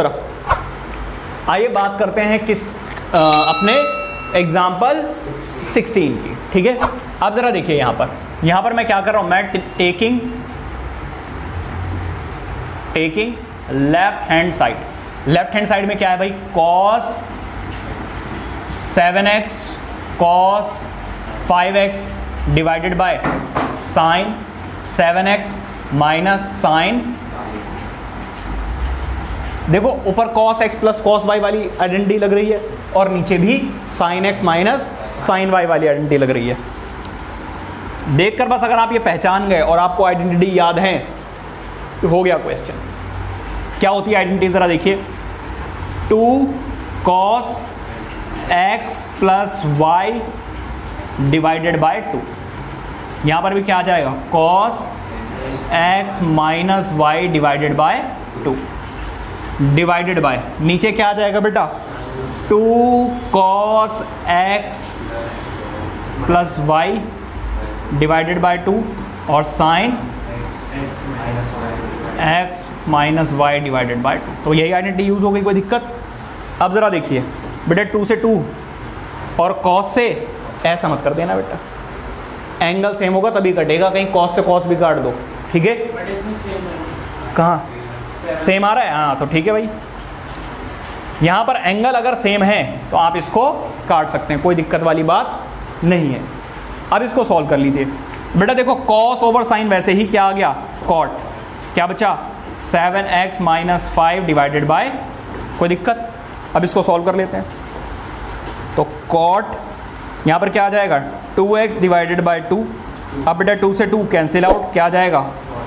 जरा आइए बात करते हैं किस अपने एग्जाम्पल 16 की। ठीक है, आप ज़रा देखिए यहाँ पर मैं क्या कर रहा हूँ, मैं टेकिंग लेफ्ट हैंड साइड में क्या है भाई, cos 7x cos 5x divided by sine 7x minus sine, देखो ऊपर cos x plus cos y वाली आइडेंटिटी लग रही है और नीचे भी sin x minus sin y वाली आइडेंटिटी लग रही है। देखकर बस अगर आप ये पहचान गए और आपको आइडेंटिटी याद है तो हो गया क्वेश्चन। क्या होती है आइडेंटिटी ज़रा देखिए, 2 cos x plus Y divided by 2, यहाँ पर भी क्या आ जाएगा cos x minus Y divided by 2 divided by, नीचे क्या आ जाएगा बेटा 2 cos x plus Y divided by 2 और sine x minus Y divided by 2। तो यही आइडेंटिटी यूज़ हो गई, कोई दिक्कत। अब ज़रा देखिए बेटा 2 से 2 और cos से ऐसा मत कर देना बेटा, एंगल सेम होगा तभी कटेगा, कहीं कॉस से कॉस भी काट दो। ठीक है, कहाँ सेम आ रहा है, हाँ तो ठीक है भाई, यहाँ पर एंगल अगर सेम है तो आप इसको काट सकते हैं, कोई दिक्कत वाली बात नहीं है। अब इसको सॉल्व कर लीजिए बेटा, देखो कॉस ओवर साइन वैसे ही क्या आ गया कॉट, क्या बचा 7x माइनस 5 डिवाइडेड बाय, कोई दिक्कत। अब इसको सॉल्व कर लेते हैं, तो कॉट यहाँ पर क्या आ जाएगा 2x डिवाइडेड बाई 2, अब बेटा 2 से 2 कैंसिल आउट, क्या आ जाएगा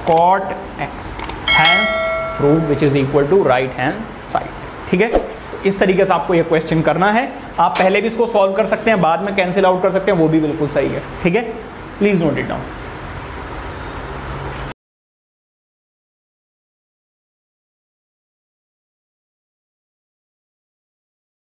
cot x, hence prove which is equal to right hand side. ठीक है, इस तरीके से आपको ये क्वेश्चन करना है। आप पहले भी इसको सॉल्व कर सकते हैं, बाद में कैंसिल आउट कर सकते हैं, वो भी बिल्कुल सही है। ठीक है, प्लीज़ नोट इट डाउन।